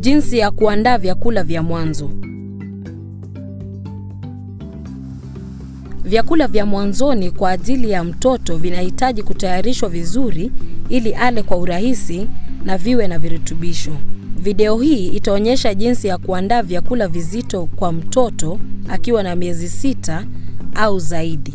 Jinsi ya kuandaa vyakula vya mwanzo. Vyakula vya mwanzoni kwa ajili ya mtoto vinahitaji kutayarishwa vizuri ili ale kwa urahisi na viwe na virutubisho. Video hii itaonyesha jinsi ya kuandaa vyakula vizito kwa mtoto akiwa na miezi 6 au zaidi.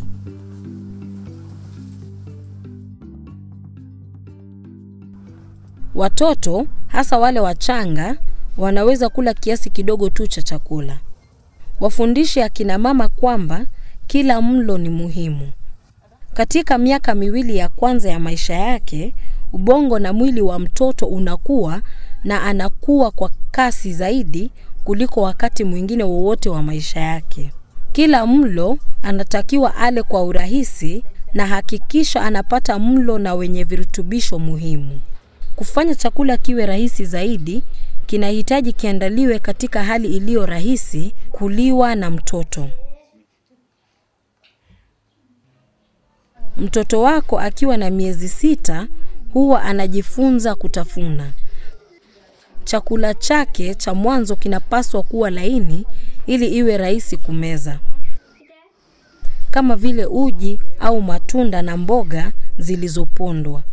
Watoto, hasa wale wachanga, wanaweza kula kiasi kidogo tu cha chakula. Wafundishe akina mama kwamba kila mlo ni muhimu. Katika miaka miwili ya kwanza ya maisha yake, ubongo na mwili wa mtoto unakua na anakua kwa kasi zaidi kuliko wakati mwingine wowote wa maisha yake. Kila mlo anatakiwa ale kwa urahisi na hakikisha anapata mlo na wenye virutubisho muhimu. Kufanya chakula kiwe rahisi zaidi, kinahitaji kiandaliwe katika hali iliyo rahisi kuliwa na mtoto. Mtoto wako akiwa na miezi 6 huwa anajifunza kutafuna. Chakula chake cha mwanzo kinapaswa kuwa laini ili iwe rahisi kumeza, kama vile uji au matunda na mboga zilizopondwa.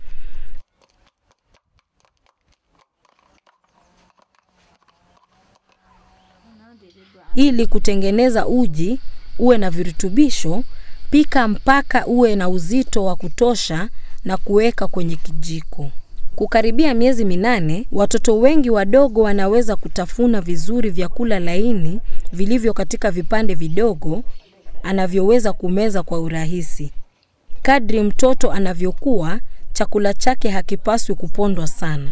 Ili kutengeneza uji uwe na virutubisho, pika mpaka uwe na uzito wa kutosha na kuweka kwenye kijiko. Kukaribia miezi 8, watoto wengi wadogo wanaweza kutafuna vizuri vyakula laini vilivyo katika vipande vidogo anavyoweza kumeza kwa urahisi. Kadri mtoto anavyokuwa, chakula chake hakipaswi kupondwa sana.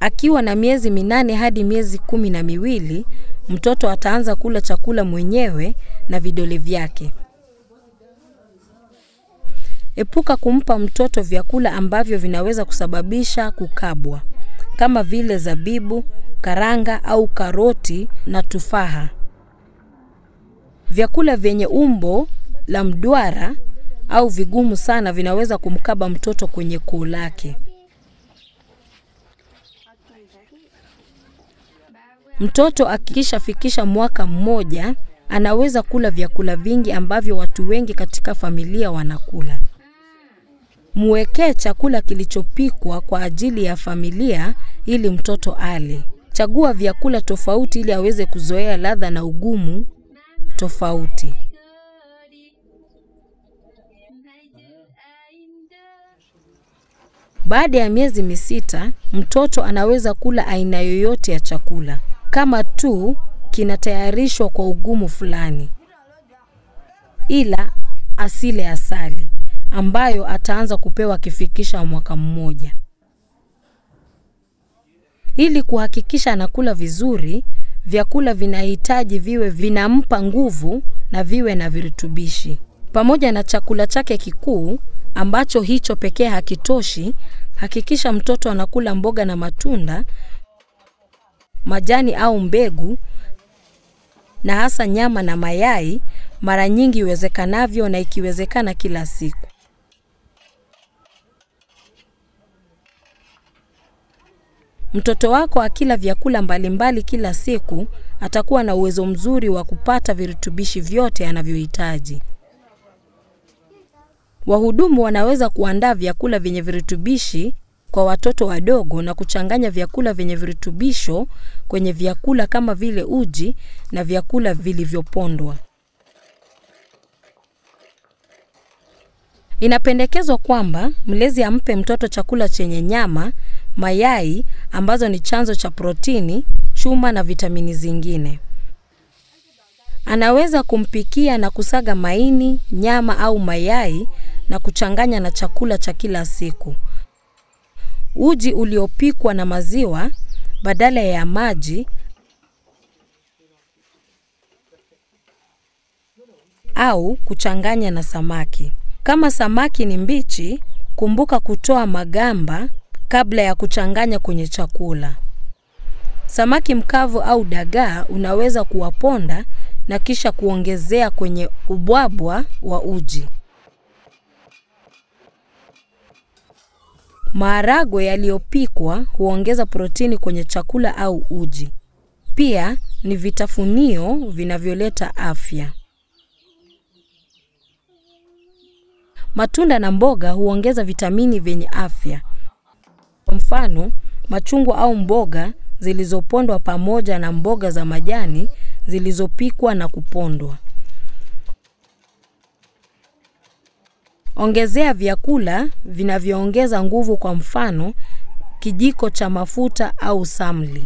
Akiwa na miezi 8 hadi miezi 12, mtoto ataanza kula chakula mwenyewe na vidole vyake. Epuka kumpa mtoto vyakula ambavyo vinaweza kusababisha kukabwa, kama vile zabibu, karanga au karoti na tufaha. Vyakula vyenye umbo la mduara au vigumu sana vinaweza kumkaba mtoto kwenye koo lake. Mtoto akishafikisha mwaka 1, anaweza kula vyakula vingi ambavyo watu wengi katika familia wanakula. Muwekee chakula kilichopikwa kwa ajili ya familia ili mtoto ale. Chagua vyakula tofauti ili aweze kuzoea ladha na ugumu tofauti. Baada ya miezi 6, mtoto anaweza kula aina yoyote ya chakula, kama tu kinatayarishwa kwa ugumu fulani. Ila asile asali, ambayo ataanza kupewa akifikisha mwaka 1. Ili kuhakikisha anakula vizuri, vyakula vinahitaji viwe vinampa nguvu na viwe na virutubishi. Pamoja na chakula chake kikuu, ambacho hicho pekee hakitoshi, hakikisha mtoto anakula mboga na matunda, majani au mbegu, na hasa nyama na mayai mara nyingi iwezekanavyo na ikiwezekana kila siku. Mtoto wako akila vyakula mbalimbali kila siku, atakuwa na uwezo mzuri wa kupata virutubishi vyote anavyohitaji. Wahudumu wanaweza kuandaa vyakula vyenye virutubishi kwa watoto wadogo na kuchanganya vyakula vyenye virutubisho kwenye vyakula kama vile uji na vyakula vilivyopondwa. Inapendekezwa kwamba mlezi ampe mtoto chakula chenye nyama, mayai ambazo ni chanzo cha protini, chuma na vitamini zingine. Anaweza kumpikia na kusaga maini, nyama au mayai na kuchanganya na chakula cha kila siku. Uji uliopikwa na maziwa badala ya maji, au kuchanganya na samaki. Kama samaki ni mbichi, kumbuka kutoa magamba kabla ya kuchanganya kwenye chakula. Samaki mkavu au dagaa unaweza kuwaponda na kisha kuongezea kwenye ubwabwa wa uji. Maharagwe yaliyopikwa huongeza protini kwenye chakula au uji. Pia ni vitafunio vinavyoleta afya. Matunda na mboga huongeza vitamini vyenye afya. Kwa mfano, machungwa au mboga zilizopondwa pamoja na mboga za majani zilizopikwa na kupondwa. Ongezea vyakula vinavyoongeza nguvu, kwa mfano kijiko cha mafuta au samli.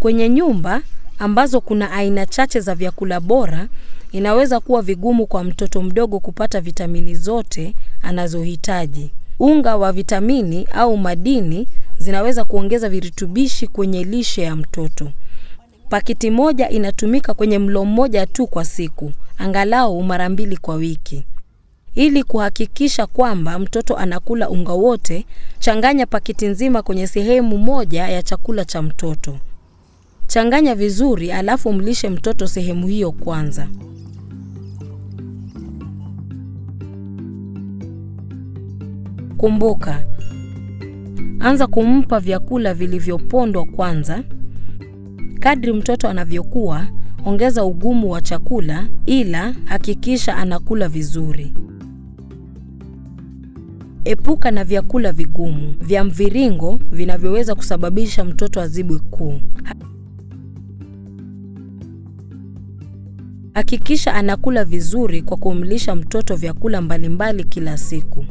Kwenye nyumba ambazo kuna aina chache za vyakula bora, inaweza kuwa vigumu kwa mtoto mdogo kupata vitamini zote anazohitaji. Unga wa vitamini au madini zinaweza kuongeza virutubishi kwenye lishe ya mtoto. Pakiti moja inatumika kwenye mlo mmoja tu kwa siku, angalau mara mbili kwa wiki. Ili kuhakikisha kwamba mtoto anakula unga wote, changanya pakiti nzima kwenye sehemu moja ya chakula cha mtoto. Changanya vizuri alafu mlishe mtoto sehemu hiyo kwanza. Kumbuka, anza kumpa vyakula vilivyopondwa kwanza. Kadri mtoto anavyokuwa, ongeza ugumu wa chakula, ila hakikisha anakula vizuri. Epuka na vyakula vigumu vya mviringo vinavyoweza kusababisha mtoto azibwe koo. Hakikisha anakula vizuri kwa kumlisha mtoto vyakula mbalimbali kila siku.